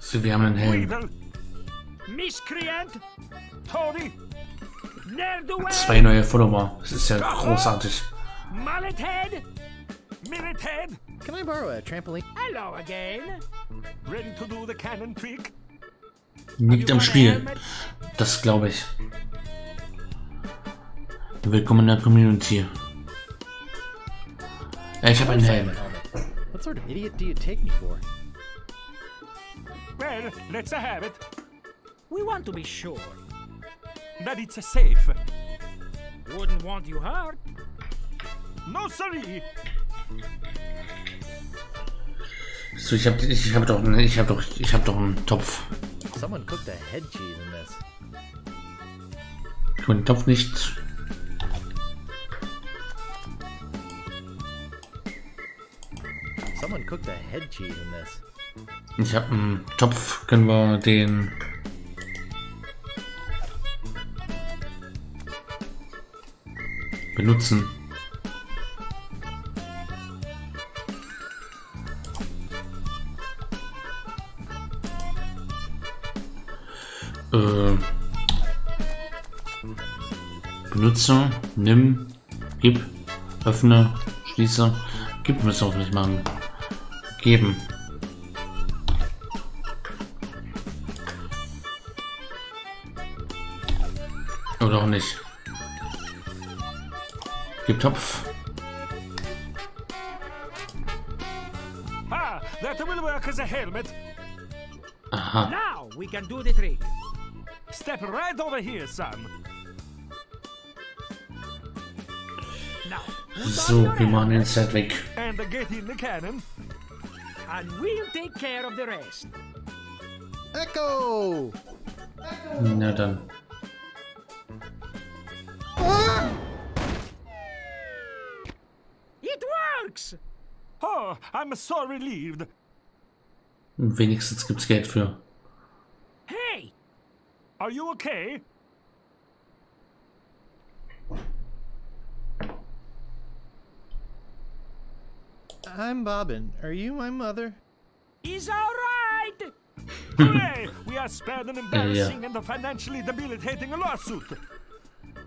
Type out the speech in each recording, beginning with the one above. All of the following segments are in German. So, wir haben einen Helm. Zwei neue Follower. Das ist ja großartig. Can I borrow a trampoline? Hello again. Ready to do the cannon trick? Nicht am Spiel. Das glaube ich. Willkommen in der Community. Ich habe einen Helm. What sort of idiot do you take me for? Well, let's have it. We want to be sure that it's safe. Wouldn't want you hurt. No sorry. So, ich hab doch einen Topf. Someone cooked a head cheese in this. Ich tue den Topf nicht. Someone cooked a head cheese in this. Ich habe einen Topf, können wir den... benutzen. Benutze, nimm, gib, öffne, schließe. Gib müssen wir auch nicht machen. Geben. Oder auch nicht. Gib Topf. Ah, that will work as a helmet. Aha. Now we can do the trick. Step right over here, son. So, wir machen den Set weg. And get in the cannon. And we'll take care of the rest. Echo! Na dann. It works! Oh, I'm so relieved. Wenigstens gibt's Geld für. Hey! Are you okay? I'm Bobbin. Are you my mother? He's alright! Hooray! We are spared an embarrassing and a financially debilitating lawsuit.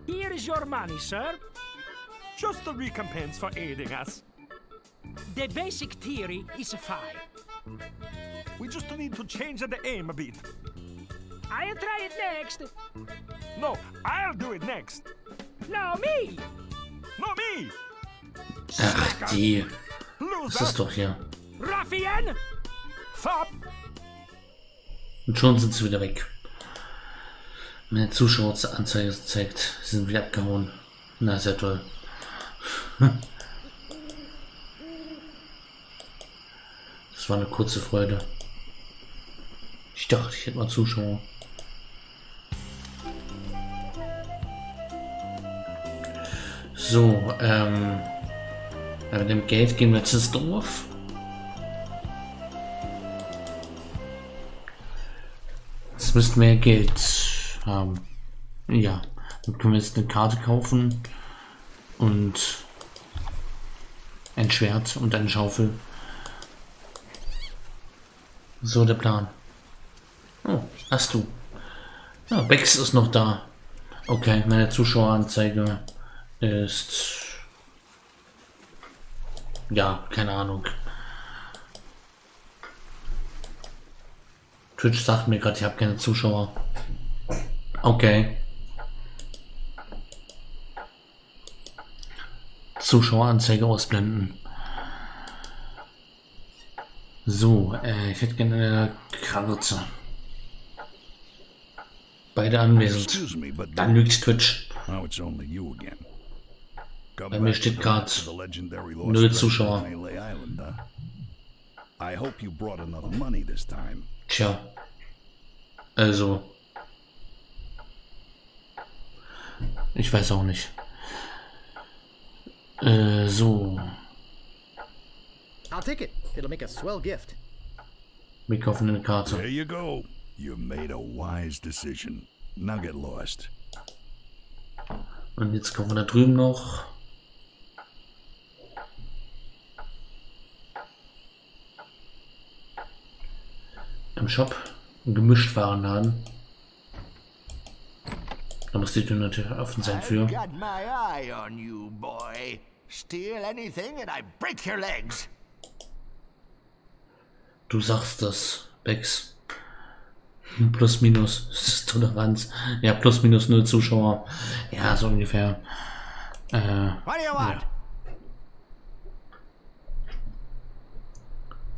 Here is your money, sir. Just a recompense for aiding us. The basic theory is fine. We just need to change the aim a bit. I'll try it next. No, I'll do it next. No, me! No, me! Ach, die. Das ist doch hier. Und schon sind sie wieder weg. Meine Zuschaueranzeige zeigt, sie sind wieder abgehauen. Na, sehr toll. Das war eine kurze Freude. Ich dachte, ich hätte mal Zuschauer. So, mit dem Geld gehen wir jetzt ins Dorf. Jetzt müssten wir Geld haben. Ja, dann können wir jetzt eine Karte kaufen und ein Schwert und eine Schaufel. So der Plan. Oh, hast du. Ja, Bex ist noch da. Okay, meine Zuschaueranzeige ist... ja, keine Ahnung. Twitch sagt mir gerade, ich habe keine Zuschauer. Okay. Zuschaueranzeige ausblenden. So, ich hätte gerne eine Karte. Beide anwesend. Dann lügt Twitch. Bei mir steht gerade 0 Zuschauer. Tja. Also. Ich weiß auch nicht. So. Wir kaufen eine Karte. There you go. You made a wise decision. Now get lost. Und jetzt kommen wir da drüben noch. im Shop, einen Gemischtwarenladen. Da muss die Tür natürlich offen sein für. Du sagst das, Bex. Plus minus, das ist Toleranz. Ja, plus minus 0 Zuschauer. Ja, so ungefähr. Ja.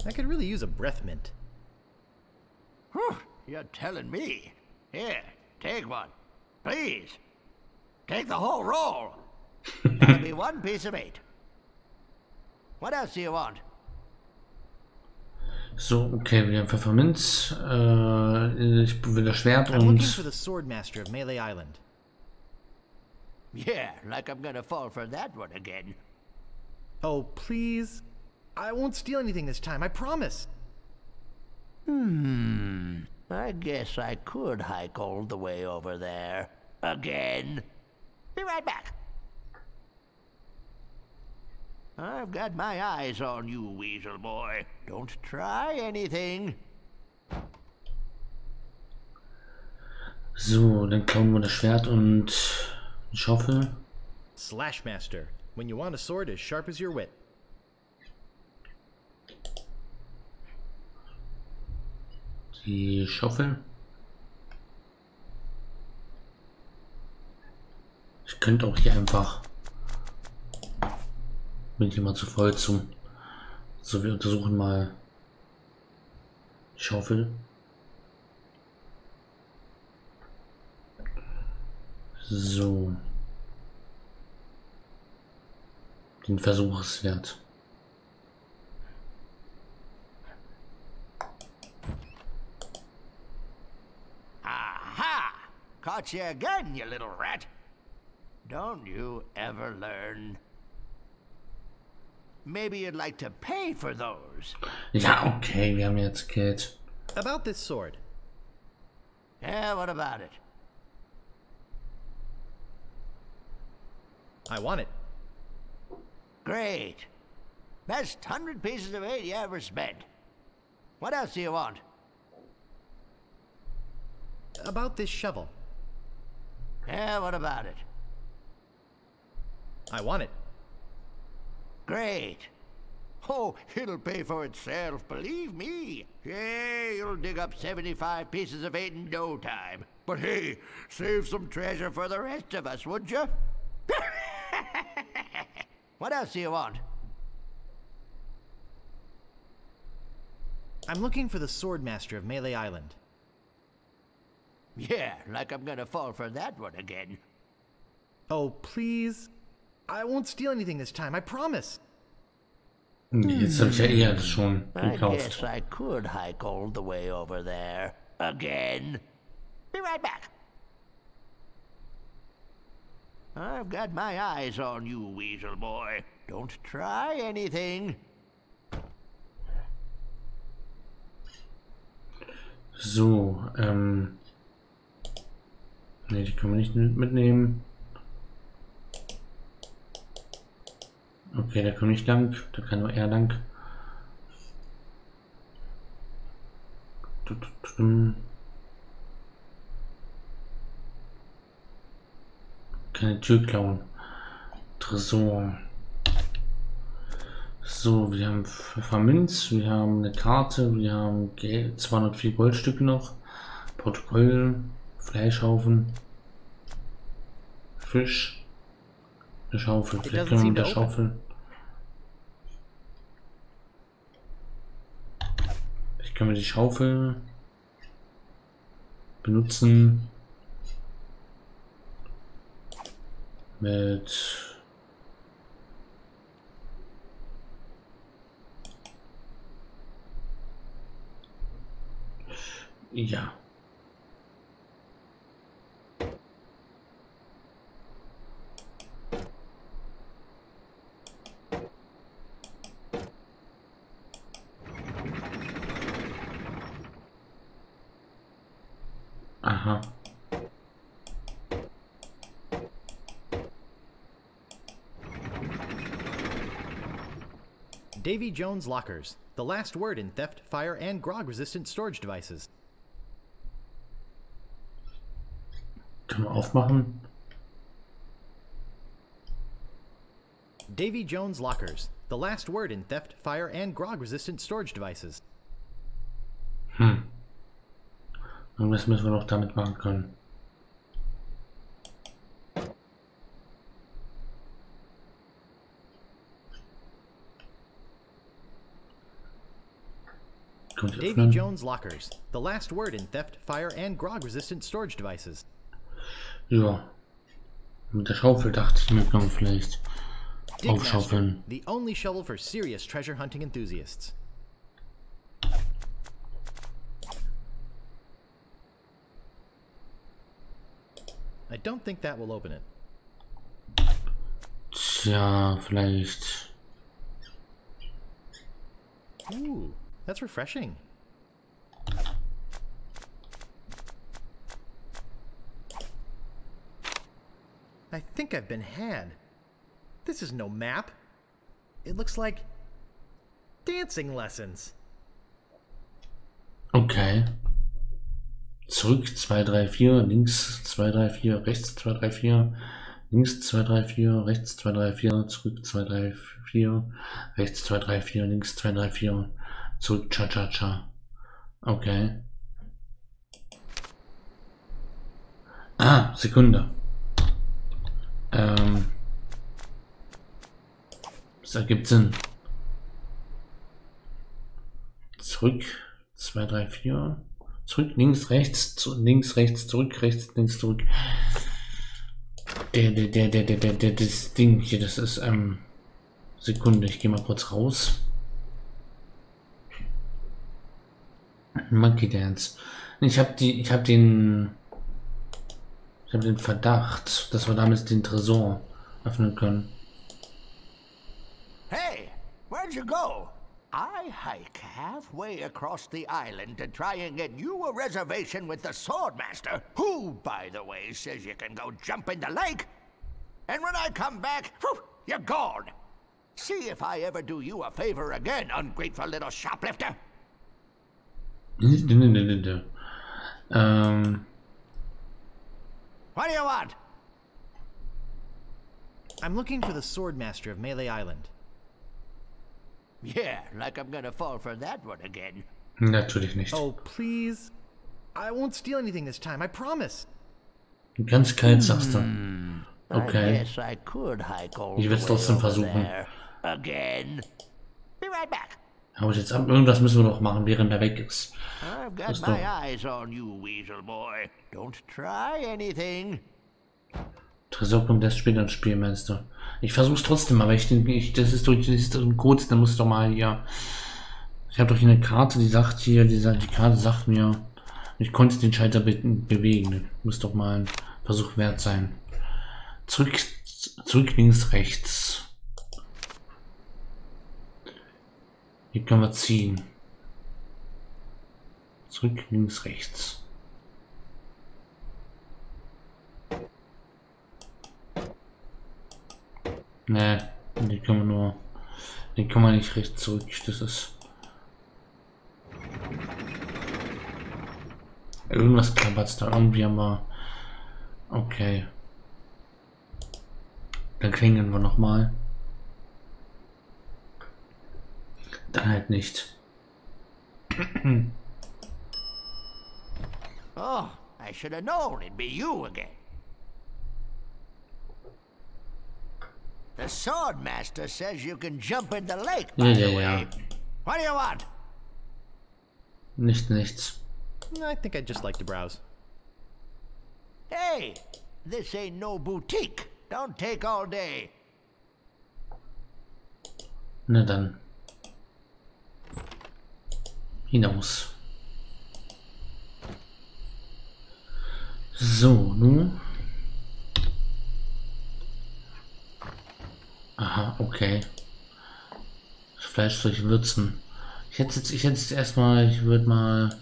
I could really use a breath mint. Whew, you're telling me. Here, take one. Please. Take the whole roll. That'll be one piece of eight. What else do you want? So, okay, wir haben Pfefferminz. Ich will das Schwert und... I'm looking for the sword master of Melee Island. Yeah, like I'm gonna fall for that one again. Oh, please. I won't steal anything this time, I promise. Hmm, I guess I could hike all the way over there again. Be right back. I've got my eyes on you, Weasel Boy. Don't try anything. So, dann klauen wir das Schwert und die Schaufel. Slashmaster, when you want a sword as sharp as your wit. Die Schaufel. Ich könnte auch hier einfach. Bin ich immer zu voll zu. So, wir untersuchen mal die Schaufel. So. Den Versuch ist wert. Caught you again, you little rat. Don't you ever learn? Maybe you'd like to pay for those. Ja, okay, wir haben jetzt Geld. About this sword. Yeah, what about it? I want it. Great. Best 100 pieces of eight you ever spent. What else do you want? About this shovel. Yeah, what about it? I want it. Great. Oh, it'll pay for itself, believe me. Yeah, you'll dig up 75 pieces of eight in no time. But hey, save some treasure for the rest of us, would you? What else do you want? I'm looking for the swordmaster of Melee Island. Yeah, like I'm gonna fall for that one again. Oh, please. I won't steal anything this time, I promise. Jetzt hab ich ja eher schon gekauft. I guess I could hike all the way over there again. Be right back. I've got my eyes on you, Weasel Boy. Don't try anything. So, Ne, die können wir nicht mitnehmen. Okay, da können wir nicht lang. Da kann nur er lang. Keine Tür klauen. Tresor. So, wir haben Pfefferminz, wir haben eine Karte, wir haben Geld, 204 Goldstücke noch. Protokoll. Fleischhaufen, Fisch, eine Schaufel, vielleicht können wir mit der Schaufel. Vielleicht können wir die Schaufel benutzen mit ja. Aha. Davy Jones' Lockers, the last word in theft, fire, and grog-resistant storage devices. Können wir aufmachen? Davy Jones' Lockers, the last word in theft, fire, and grog-resistant storage devices. Hm. Irgendwas müssen wir noch damit machen können. Davy Jones' Lockers, the last word in theft, fire, and grog-resistant storage devices. Ja. Mit der Schaufel dachte ich mir, kann vielleicht aufschaufeln. The only shovel for serious treasure hunting enthusiasts. I don't think that will open it. Tja, vielleicht. Ooh. That's refreshing. I think I've been had. This is no map. It looks like dancing lessons. Okay. Zurück 2, 3, 4, links 2, 3, 4, rechts 2, 3, 4, links 2, 3, 4, rechts 2, 3, 4, zurück 2, 3, 4, rechts 2, 3, 4, links 2, 3, 4. Zurück, cha-cha-cha. Okay. Ah, Sekunde. Das ergibt Sinn. Zurück. 2, 3, 4. Zurück, links, rechts, zurück, rechts, links, zurück. Das Ding hier, das ist, Sekunde, ich gehe mal kurz raus. Monkey Dance. Ich habe den Verdacht, dass wir damit den Tresor öffnen können. Hey, where'd you go? I hike halfway across the island to try and get you a reservation with the swordmaster, who, by the way, says you can go jump in the lake. And when I come back, whew, you're gone. See if I ever do you a favor again, ungrateful little shoplifter. What do you want? I'm looking for the swordmaster of Melee Island. Yeah, like I'm gonna fall for that one again. Natürlich nicht. Oh, please. I won't steal anything this time, I promise. Ganz kalt, sagst du. Okay. Ich werde es trotzdem versuchen. Be right back. Aber jetzt irgendwas müssen wir noch machen, während er weg ist. I've got my eyes on you, Weasel Boy. Don't try anything. Tresor kommt erst später ins Spiel, meinst du? Ich versuch's trotzdem, aber ich das ist durch diesen Code, da muss ich doch mal hier. Ich habe doch hier eine Karte, die sagt hier, die Karte sagt mir, ich konnte den Schalter bewegen. Muss doch mal ein Versuch wert sein. Zurück links, rechts. Hier können wir ziehen. Zurück, links, rechts. Ne, den kann man nicht rechts zurück. Das ist. Irgendwas klappert's da irgendwie, aber. Okay. Dann klingeln wir nochmal. Dann halt nicht. Oh, I should have known it'd be you again. The swordmaster says you can jump in the lake. Yeah. What do you want? Nichts. I think I'd just like to browse. Hey, this ain't no boutique. Don't take all day. Na dann. Hinaus. So, nun. Aha, okay. Fleisch durchwürzen. Ich hätte jetzt erstmal, ich würde mal.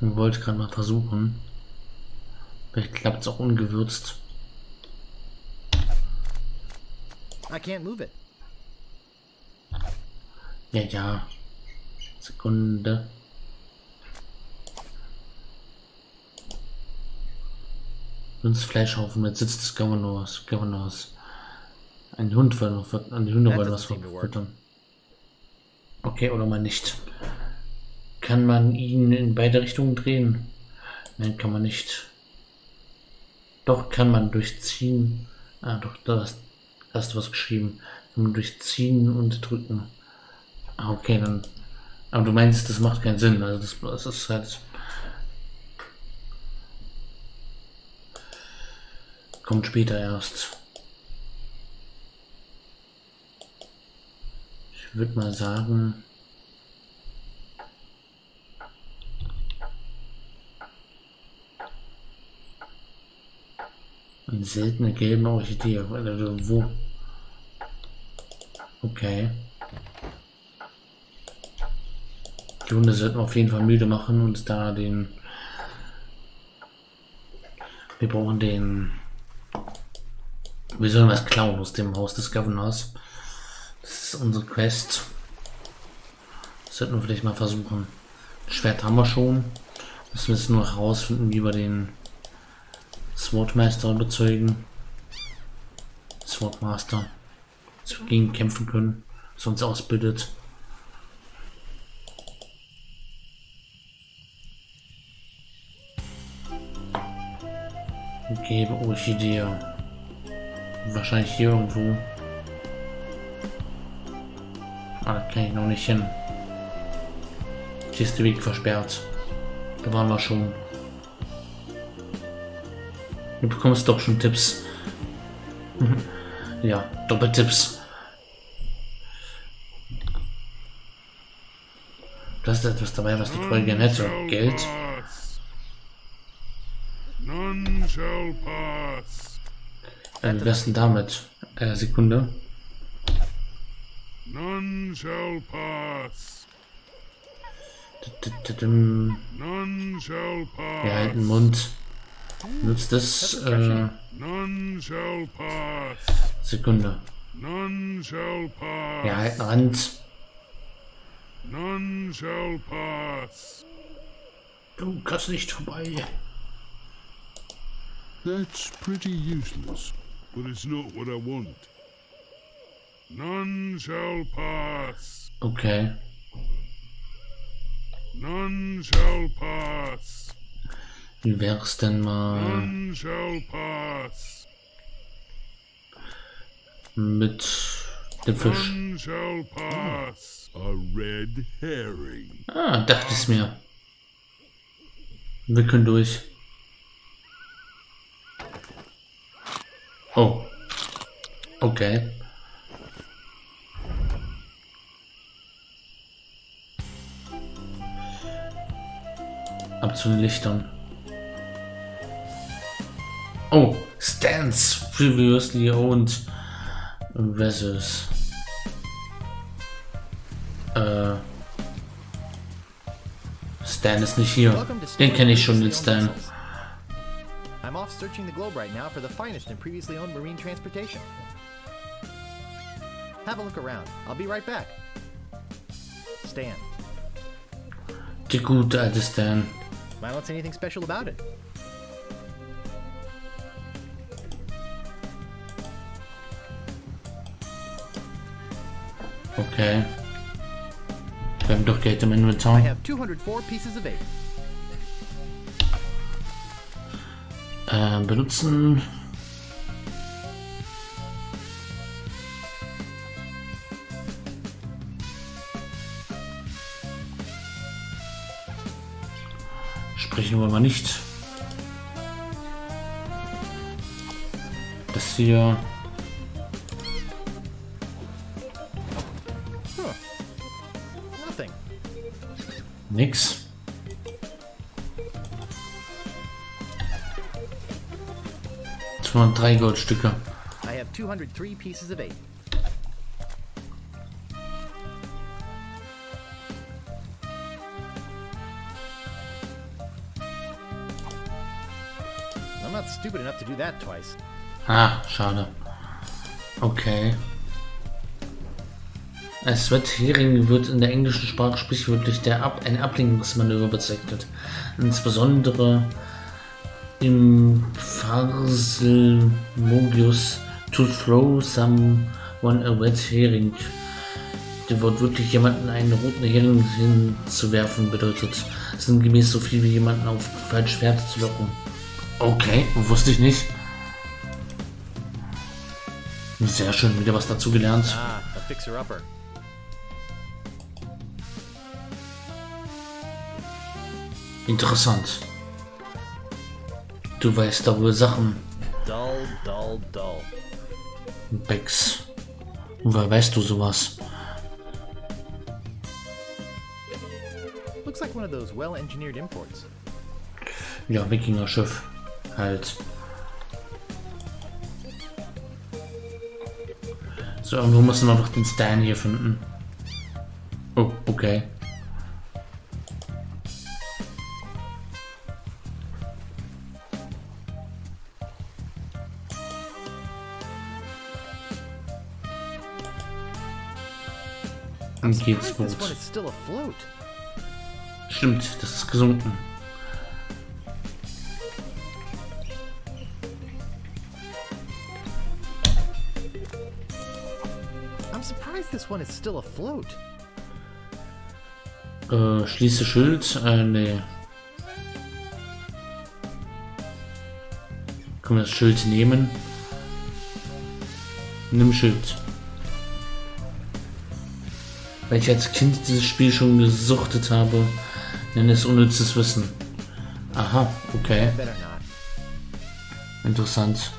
Ich wollte gerade mal versuchen. Vielleicht klappt es auch ungewürzt. I can't move it. Ja, ja. Sekunde. Uns Fleischhaufen mit Sitz, das können wir nur aus. Ein Hund wollen wir an die Hunde wollen was verfüttern. Okay, oder mal nicht. Kann man ihn in beide Richtungen drehen? Nein, kann man nicht. Doch, kann man durchziehen. Ah, doch, da hast du was geschrieben. Kann man durchziehen und drücken. Ah, okay, dann. Aber du meinst, das macht keinen Sinn. Also, das ist halt. Kommt später erst. Ich würde mal sagen. Eine seltene gelbe Orchidee. Oder wo? Okay. Die Hunde sollten auf jeden Fall müde machen und da den. Wir brauchen den. Wir sollen was klauen aus dem Haus des Governors. Das ist unsere Quest. Das sollten wir vielleicht mal versuchen. Das Schwert haben wir schon. Das müssen wir noch herausfinden, wie wir den Swordmaster bezeugen. Swordmaster. Dass wir gegen kämpfen können. Dass er uns ausbildet. Gelbe Orchidee. Wahrscheinlich hier irgendwo. Ah, da kann ich noch nicht hin. Hier ist der Weg versperrt. Da waren wir schon. Du bekommst doch schon Tipps. Ja, Doppeltipps. Du hast etwas dabei, was die Freude gerne hätte. Geld. Wie wär's denn damit? Sekunde. None shall pass. None shall pass. Ja, halt den Mund. Nutzt das. None shall pass. Sekunde. None shall pass. Ja, halt den Rand. None shall pass. Du kannst nicht vorbei. That's pretty useless, but it's not what I want. None shall pass. Okay. None shall pass. Wie wär's denn mal? None shall pass. Mit dem Fisch. None shall pass. A red herring. Ah, dachte ich's mir. Wir können durch. Oh. Okay. Ab zu den Lichtern. Oh, Stan's Previously Owned Vessels. Stan ist nicht hier. Den kenne ich schon, den Stan. I'm off searching the globe right now for the finest and previously owned marine transportation. Have a look around. I'll be right back. Stan. Der gute alte Stan. Why not say anything special about it? Okay. Wir haben doch Geld im Inventar. I have 204 pieces of 8. Benutzen. Sprechen wollen wir nicht. Das hier. Nix. Von 3 Goldstücke. I have 203 pieces of 8. I'm not stupid enough to do that twice. Ah, schade. Okay. Als Red Herring wird in der englischen Sprache sprichwörtlich ein Ablenkungsmanöver bezeichnet. Insbesondere im Pharsalmogius to throw someone a red herring. Der Wort wirklich jemanden einen roten Hering hinzuwerfen bedeutet, sinngemäß so viel wie jemanden auf falsche Fährte zu locken. Okay, wusste ich nicht. Sehr schön, wieder was dazu gelernt. A fixer-upper. Interessant. Du weißt da wohl Sachen. Dull. Bex. Woher weißt du sowas? Looks like one of those well-engineered imports. Ja, Wikinger-Schiff. Halt. So, irgendwo müssen wir noch den Stan hier finden. Oh, okay. Und geht's gut. Stimmt, das ist gesunken. Schließe Schild? Nee. Können wir das Schild nehmen? Nimm Schild. Weil ich als Kind dieses Spiel schon gesuchtet habe, nenne es unnützes Wissen. Aha, okay. Interessant.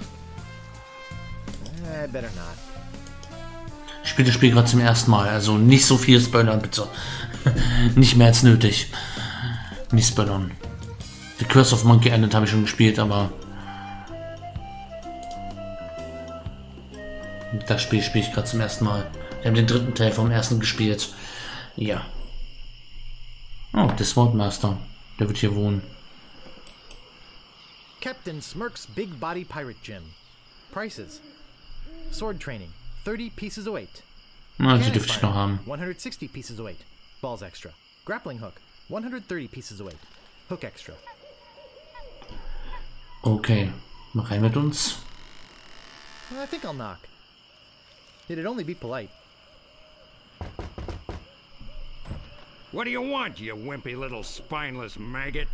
Ich spiele das Spiel gerade zum ersten Mal, also nicht so viel spoilern, bitte. Nicht mehr als nötig. Nicht spoilern. The Curse of Monkey Island habe ich schon gespielt, aber das Spiel spiele ich gerade zum ersten Mal. Ich habe den dritten Teil vom ersten gespielt. Ja. Oh, der Swordmaster. Der wird hier wohnen. Captain Smirk's Big Body Pirate Gym. Prices. Sword Training. 30 pieces of weight. Na, die dürfte ich noch haben. 160 pieces of weight. Balls extra. Grappling hook. 130 pieces of weight. Hook extra. Okay, mach rein mit uns. I think I'll knock. It'd only be polite. What do you want, you wimpy little spineless maggot?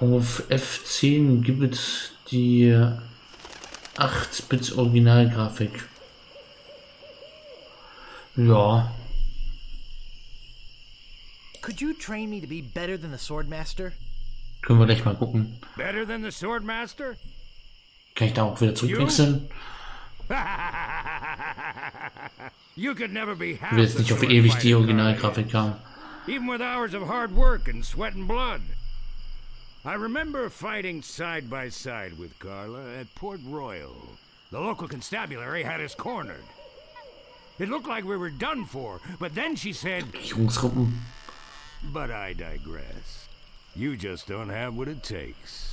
Auf F10 gibt es die 8-Bit Originalgrafik. Ja. Could you train me to be better than the Swordmaster? Können wir gleich mal gucken. Better than the Swordmaster? Kann ich da auch wieder zurückwechseln? Ich will jetzt nicht auf ewig die Originalgrafik haben. Even with hours of hard work and sweat and blood. I remember fighting side by side with Carla at Port Royal. The local constabulary had us cornered. It looked like we were done for, but then she said... But I digress. You just don't have what it takes.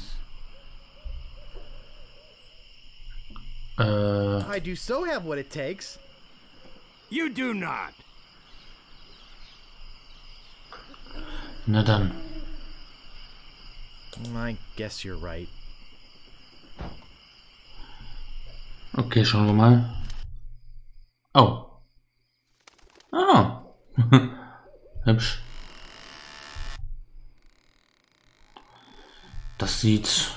I do so have what it takes. You do not. Na dann. I guess you're right. Okay, schauen wir mal. Oh. Ah. Hübsch. Das sieht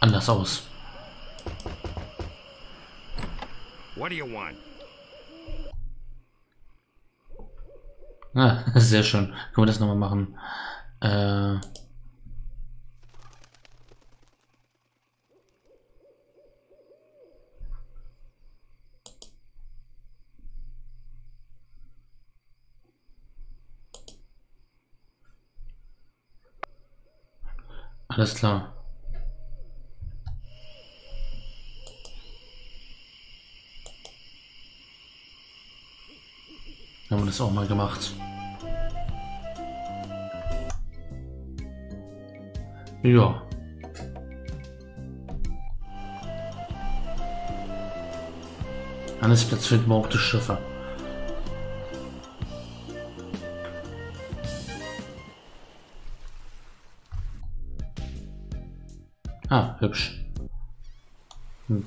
anders aus. What do you want? Ah, sehr schön. Können wir das nochmal machen? Alles klar. Haben wir das auch mal gemacht. Ja. Handelsplatz finden wir auch die Schiffe. Ah, hübsch.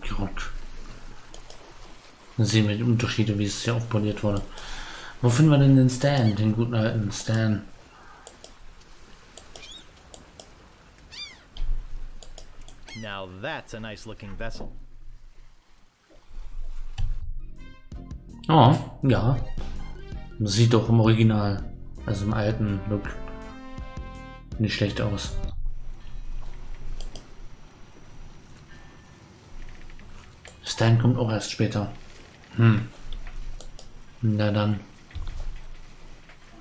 Grott. Dann sehen wir die Unterschiede, wie es hier aufpoliert wurde. Wo finden wir denn den Stan? Den guten alten Stan. Now that's a nice looking vessel. Oh, ja. Man sieht auch im Original, also im alten Look, nicht schlecht aus. Stan kommt auch erst später. Hm. Na dann.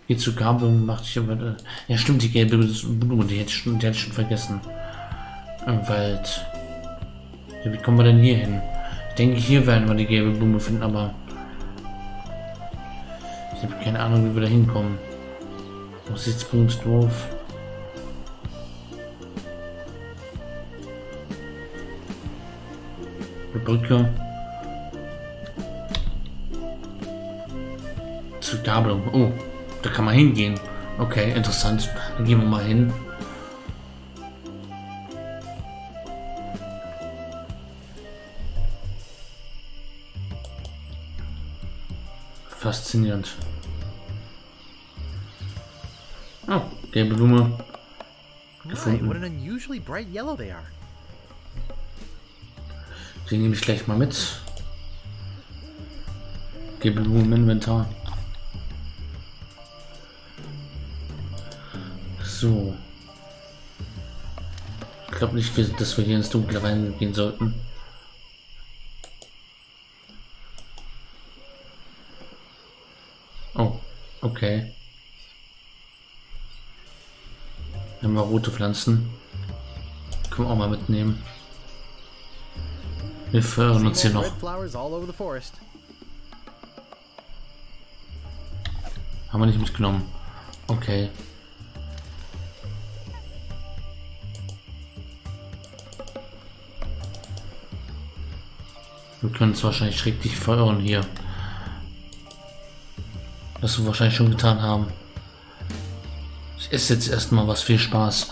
Die zu Kabel macht sich aber. Ja, stimmt, die gelbe Blume, die hätte ich schon vergessen. Im Wald. Ja, wie kommen wir denn hier hin? Ich denke, hier werden wir die gelbe Blume finden, aber. Ich habe keine Ahnung, wie wir da hinkommen. Aussichtsdorf. Brücke zur Gabelung. Oh, da kann man hingehen. Okay, interessant. Dann gehen wir mal hin. Faszinierend. Oh, gelbe Blume. Gefunden. Den nehme ich gleich mal mit. Gebe Blumen im Inventar. So. Ich glaube nicht, dass wir hier ins Dunkle reingehen sollten. Oh, okay. Dann haben wir rote Pflanzen. Können wir auch mal mitnehmen. Wir fördern uns hier noch. Haben wir nicht mitgenommen. Okay. Wir können es wahrscheinlich schrecklich verirren hier. Was wir wahrscheinlich schon getan haben. Ich esse jetzt erstmal was. Viel Spaß.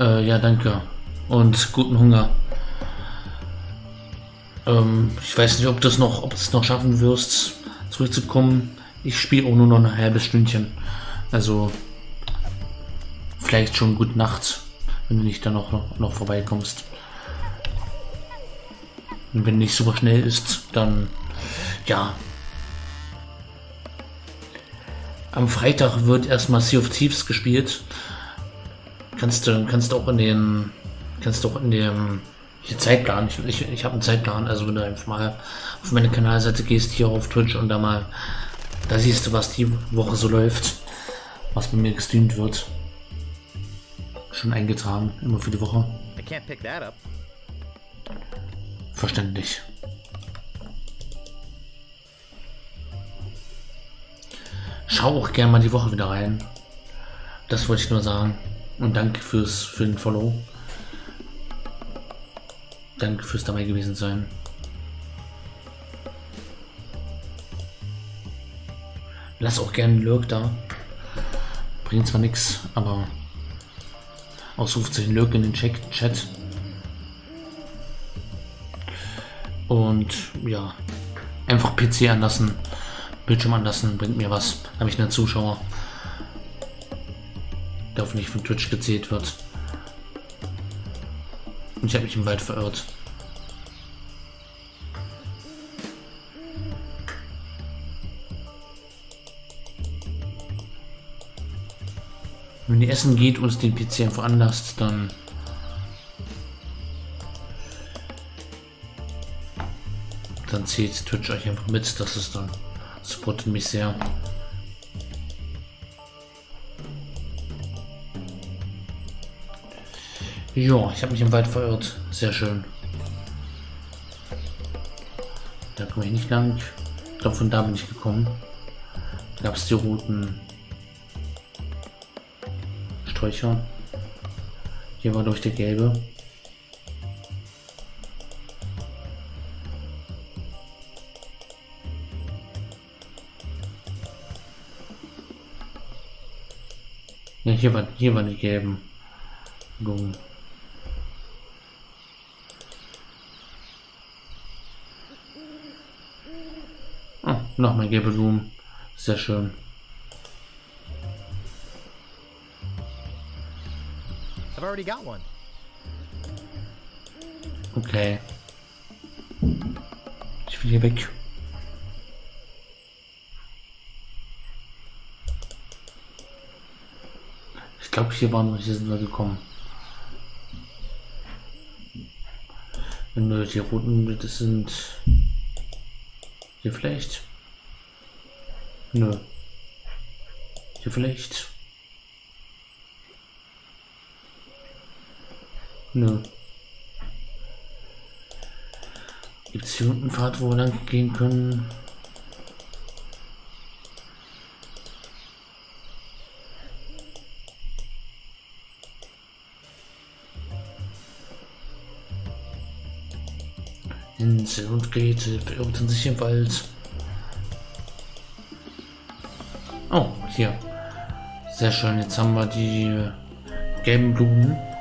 Ja, danke. Und guten Hunger. Ich weiß nicht, ob du es noch schaffen wirst, zurückzukommen. Ich spiele auch nur noch ein halbes Stündchen. Also, vielleicht schon gute Nacht, wenn du nicht dann noch vorbeikommst. Und wenn nicht super schnell ist, dann, ja. Am Freitag wird erstmal Sea of Thieves gespielt. Kannst du auch in dem Zeitplan, ich habe einen Zeitplan, also wenn du einfach mal auf meine Kanalseite gehst, hier auf Twitch und da siehst du, was die Woche so läuft, was bei mir gestreamt wird. Schon eingetragen, immer für die Woche. Verständlich. Schau auch gerne mal die Woche wieder rein. Das wollte ich nur sagen. Und danke für den Follow. Danke fürs dabei gewesen sein. Lass auch gerne einen Lurk da. Bringt zwar nichts, aber ausruft sich ein Lurk in den Chat. Und ja, einfach PC anlassen, Bildschirm anlassen, bringt mir was. Da habe ich einen Zuschauer, der hoffentlich von Twitch gezählt wird. Und ich habe mich im Wald verirrt. Wenn ihr essen geht und es den PC einfach anlasst, dann zählt Twitch euch einfach mit. Das ist dann, supportet mich sehr. Ja, ich habe mich im Wald verirrt. Sehr schön. Da komme ich nicht lang. Ich glaube, von da bin ich gekommen. Da gab es die roten Sträucher. Hier war durch der gelbe. Ja, hier war nicht gelben. Dumm. Oh, nochmal gelbe Blumen. Sehr schön. I've already got one. Okay. Ich will hier weg. Ich glaube, hier waren wir, hier sind wir gekommen. Wenn wir die roten, das sind hier vielleicht. Nö. Hier vielleicht. Nö. Gibt es hier unten einen Pfad, wo wir lang gehen können? Insel und Grete verirrten sich im Wald. Oh, hier. Sehr schön, jetzt haben wir die gelben Blumen.